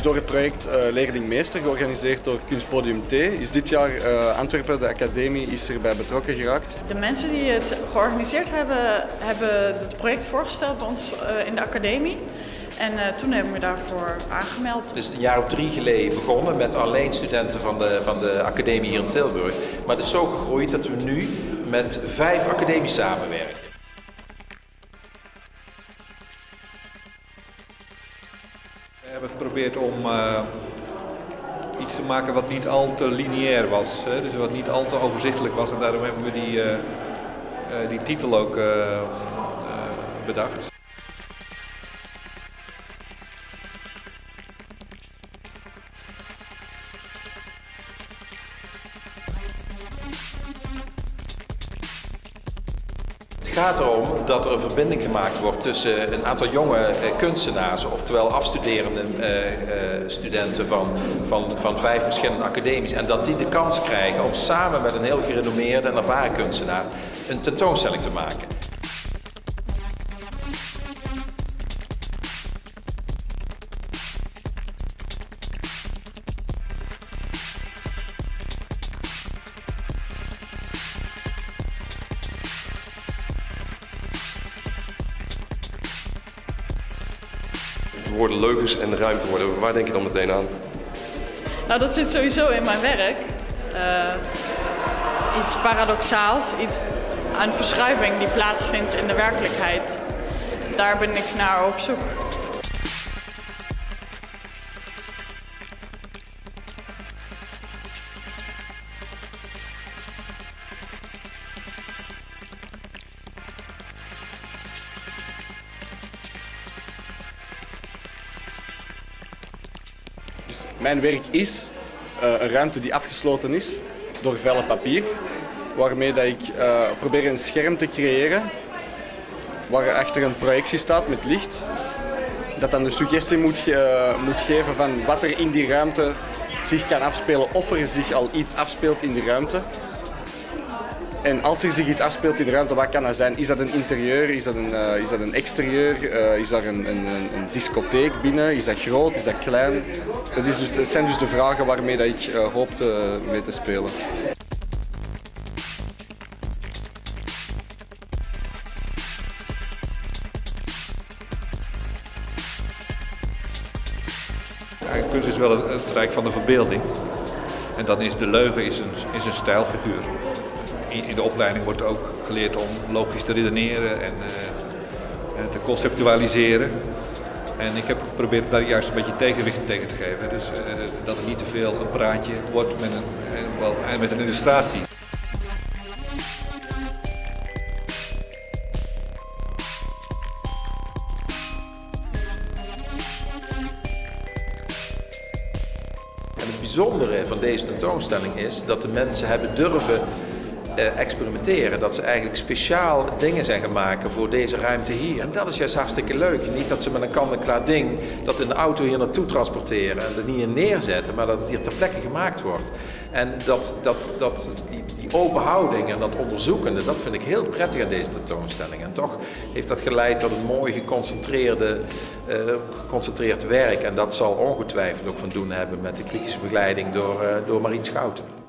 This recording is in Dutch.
Dus door het project Leerling Meester, georganiseerd door Kunstpodium T, is dit jaar Antwerpen, de academie, is erbij betrokken geraakt. De mensen die het georganiseerd hebben, hebben het project voorgesteld bij ons in de academie. En toen hebben we daarvoor aangemeld. Het is een jaar of 3 geleden begonnen met alleen studenten van de academie hier in Tilburg. Maar het is zo gegroeid dat we nu met 5 academies samenwerken. We hebben geprobeerd om iets te maken wat niet al te lineair was, hè? Dus wat niet al te overzichtelijk was. En daarom hebben we die titel ook bedacht. Het gaat erom dat er een verbinding gemaakt wordt tussen een aantal jonge kunstenaars, oftewel afstuderende studenten van 5 verschillende academies, en dat die de kans krijgen om samen met een heel gerenommeerde en ervaren kunstenaar een tentoonstelling te maken. De woorden leugens en de ruimte worden, waar denk je dan meteen aan? Nou, dat zit sowieso in mijn werk. Iets paradoxaals, een verschuiving die plaatsvindt in de werkelijkheid. Daar ben ik naar op zoek. Mijn werk is een ruimte die afgesloten is door vellen papier, waarmee dat ik probeer een scherm te creëren waar achter een projectie staat met licht, dat dan de suggestie moet geven van wat er in die ruimte zich kan afspelen, of er zich al iets afspeelt in die ruimte. En als er zich iets afspeelt in de ruimte, wat kan dat zijn? Is dat een interieur? Is dat een exterieur? Is daar een discotheek binnen? Is dat groot? Is dat klein? Dat zijn dus de vragen waarmee dat ik hoop mee te spelen. Ja, kunst is wel het rijk van de verbeelding. En dan is de leugen een stijlfiguur. In de opleiding wordt ook geleerd om logisch te redeneren en te conceptualiseren. En ik heb geprobeerd daar juist een beetje tegenwicht tegen te geven. Dus dat het niet te veel een praatje wordt met een illustratie. En het bijzondere van deze tentoonstelling is dat de mensen hebben durven experimenteren, dat ze eigenlijk speciaal dingen zijn gemaakt voor deze ruimte hier. En dat is juist hartstikke leuk. Niet dat ze met een kant-en-klaar ding dat in de auto hier naartoe transporteren en er niet in neerzetten, maar dat het hier ter plekke gemaakt wordt. En die open houding en dat onderzoekende, dat vind ik heel prettig aan deze tentoonstelling. En toch heeft dat geleid tot een mooi geconcentreerd werk. En dat zal ongetwijfeld ook van doen hebben met de kritische begeleiding door Marien Schouten.